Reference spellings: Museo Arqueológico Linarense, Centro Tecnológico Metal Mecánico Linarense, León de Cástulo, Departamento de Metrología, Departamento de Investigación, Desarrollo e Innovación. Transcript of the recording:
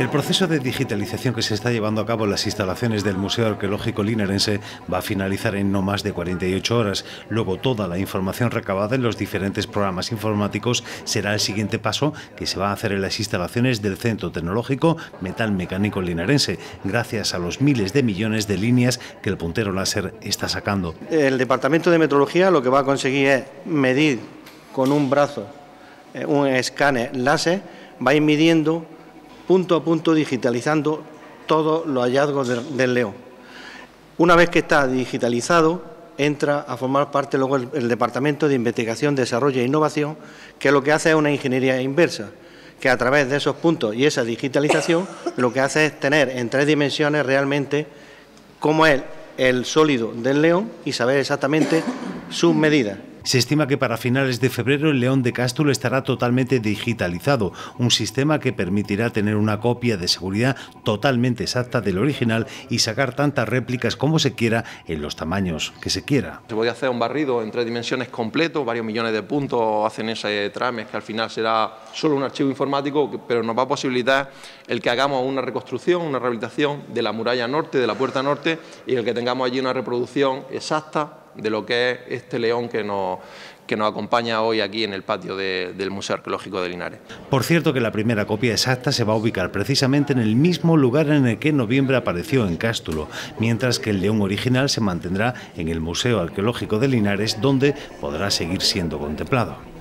El proceso de digitalización que se está llevando a cabo en las instalaciones del Museo Arqueológico Linarense va a finalizar en no más de 48 horas. Luego, toda la información recabada en los diferentes programas informáticos será el siguiente paso que se va a hacer en las instalaciones del Centro Tecnológico Metal Mecánico Linarense, gracias a los miles de millones de líneas que el puntero láser está sacando. El Departamento de Metrología lo que va a conseguir es medir con un brazo, un escáner láser, va a ir midiendo punto a punto, digitalizando todos los hallazgos del león. Una vez que está digitalizado, entra a formar parte luego el Departamento de Investigación, Desarrollo e Innovación, que lo que hace es una ingeniería inversa, que a través de esos puntos y esa digitalización, lo que hace es tener en tres dimensiones realmente cómo es el sólido del león y saber exactamente sus medidas. Se estima que para finales de febrero el León de Cástulo estará totalmente digitalizado, un sistema que permitirá tener una copia de seguridad totalmente exacta del original y sacar tantas réplicas como se quiera en los tamaños que se quiera. Se podría hacer un barrido en tres dimensiones completo, varios millones de puntos hacen ese trame, que al final será solo un archivo informático, pero nos va a posibilitar el que hagamos una reconstrucción, una rehabilitación de la muralla norte, de la puerta norte, y el que tengamos allí una reproducción exacta de lo que es este león que nos acompaña hoy aquí en el patio del Museo Arqueológico de Linares. Por cierto que la primera copia exacta se va a ubicar precisamente en el mismo lugar en el que en noviembre apareció en Cástulo, mientras que el león original se mantendrá en el Museo Arqueológico de Linares, donde podrá seguir siendo contemplado.